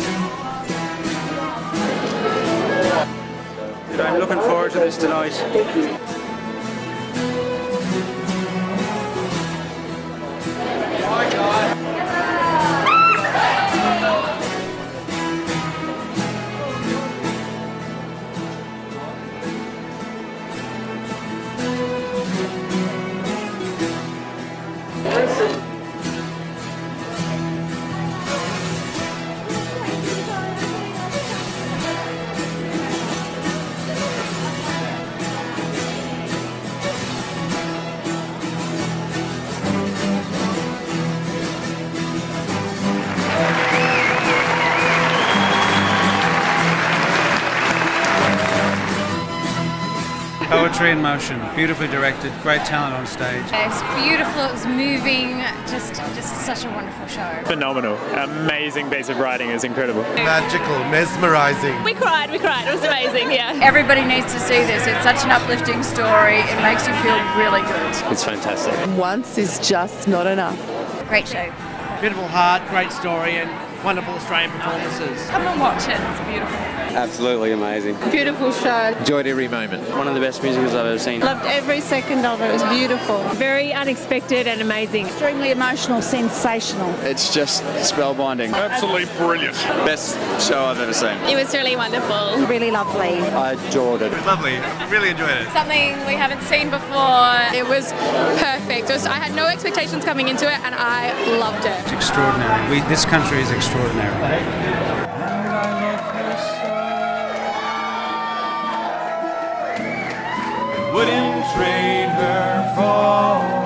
So I'm looking forward to this tonight. Thank you. Poetry in motion, beautifully directed, great talent on stage. It's beautiful, it was moving, just such a wonderful show. Phenomenal, amazing piece of writing, is incredible. Magical, mesmerising. We cried, it was amazing, yeah. Everybody needs to see this, it's such an uplifting story, it makes you feel really good. It's fantastic. Once is just not enough. Great show. Beautiful heart, great story and wonderful Australian performances. Come and watch it, it's beautiful. Absolutely amazing. Beautiful show. Enjoyed every moment. One of the best musicals I've ever seen. Loved every second of it. It was beautiful. Very unexpected and amazing. Extremely emotional, sensational. It's just spellbinding. Absolutely brilliant. Best show I've ever seen. It was really wonderful. Really lovely. I adored it. It was lovely. Really enjoyed it. Something we haven't seen before. It was perfect. I had no expectations coming into it and I loved it. It's extraordinary. This country is extraordinary. Wouldn't trade her for